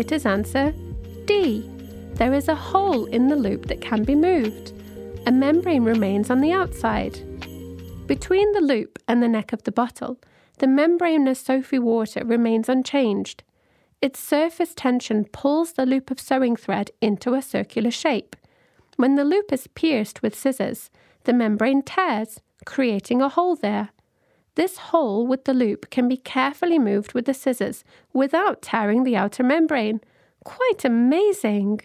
Kit is answer D. There is a hole in the loop that can be moved. A membrane remains on the outside. Between the loop and the neck of the bottle, the membrane of soapy water remains unchanged. Its surface tension pulls the loop of sewing thread into a circular shape. When the loop is pierced with scissors, the membrane tears, creating a hole there. This hole with the loop can be carefully moved with the scissors without tearing the outer membrane. Quite amazing!